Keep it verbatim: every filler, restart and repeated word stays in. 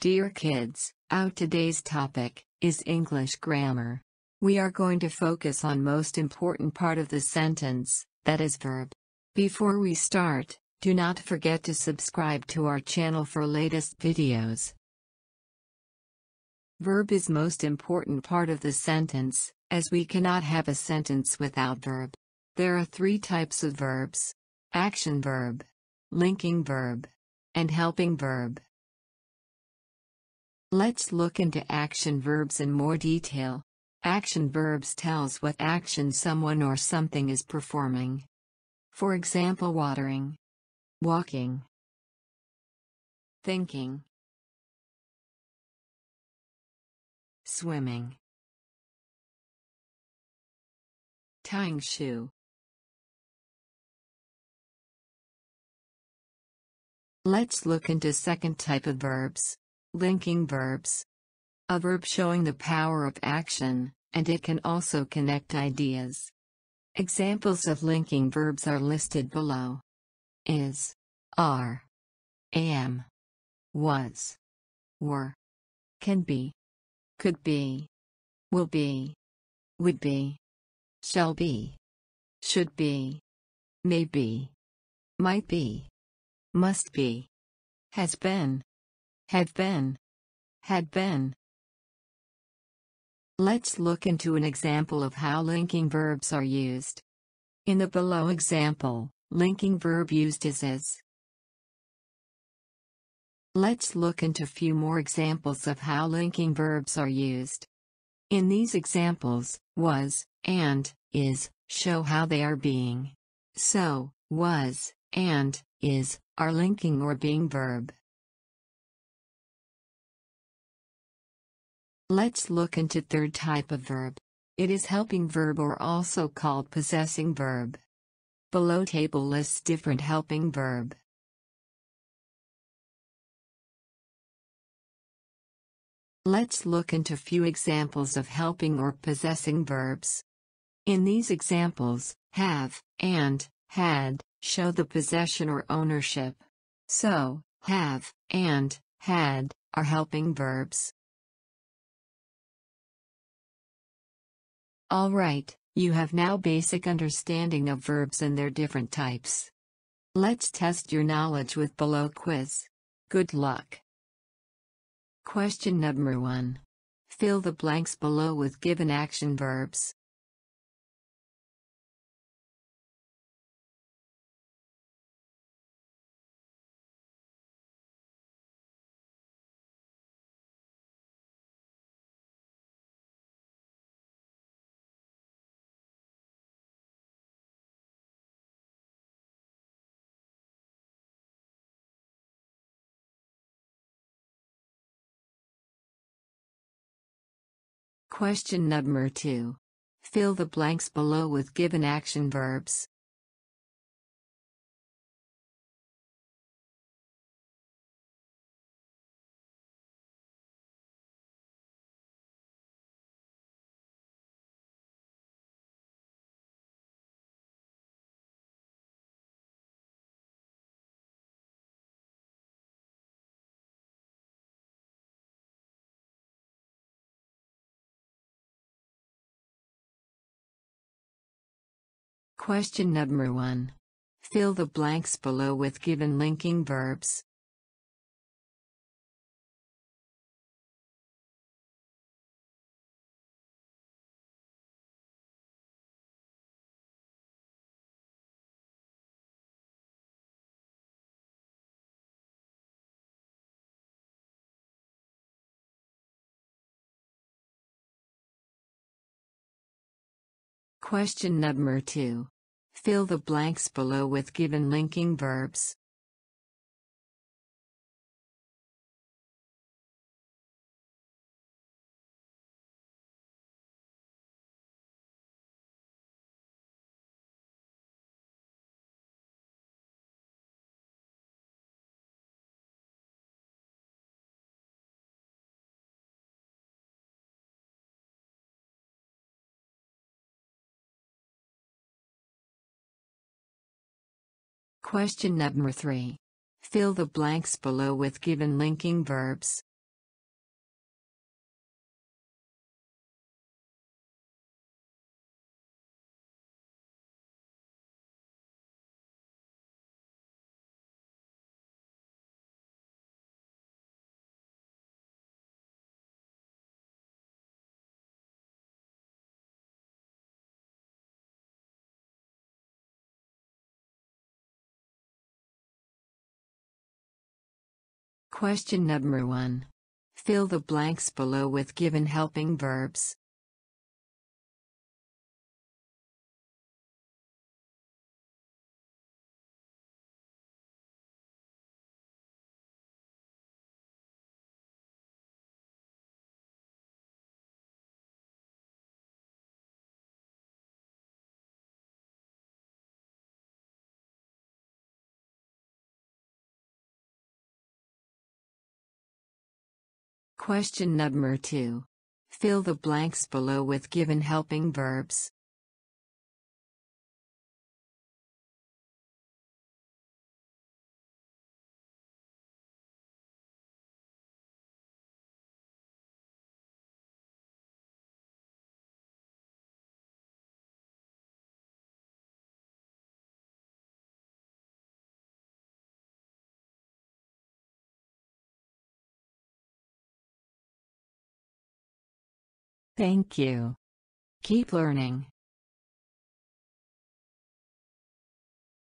Dear kids, our today's topic is English grammar. We are going to focus on most important part of the sentence, that is verb. Before we start, do not forget to subscribe to our channel for latest videos. Verb is most important part of the sentence, as we cannot have a sentence without verb. There are three types of verbs: action verb, linking verb, and helping verb. Let's look into action verbs in more detail. Action verbs tells what action someone or something is performing. For example, watering, walking, thinking, swimming, tying shoe. Let's look into second type of verbs. Linking verbs. A verb showing the power of action, and it can also connect ideas. Examples of linking verbs are listed below. Is, are, am, was, were, can be, could be, will be, would be, shall be, should be, may be, might be, must be, has been, have been, had been. Let's look into an example of how linking verbs are used. In the below example, linking verb used is is. Let's look into few more examples of how linking verbs are used. In these examples, was, and, is, show how they are being. So, was, and, is, are linking or being verb. Let's look into third type of verb. It is helping verb or also called possessing verb. Below table lists different helping verb. Let's look into few examples of helping or possessing verbs. In these examples, have, and, had, show the possession or ownership. So, have, and, had, are helping verbs. All right, you have now basic understanding of verbs and their different types. Let's test your knowledge with below quiz. Good luck. Question number one. Fill the blanks below with given action verbs. Question number two. Fill the blanks below with given action verbs. Question number one. Fill the blanks below with given linking verbs. Question number two. Fill the blanks below with given linking verbs. Question number three. Fill the blanks below with given linking verbs. Question number one. Fill the blanks below with given helping verbs. Question number two. Fill the blanks below with given helping verbs. Thank you. Keep learning.